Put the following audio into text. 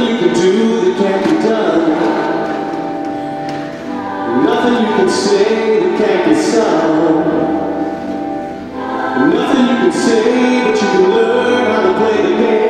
Nothing you can do that can't be done. Nothing you can say that can't be sung. Nothing you can say, but you can learn how to play the game.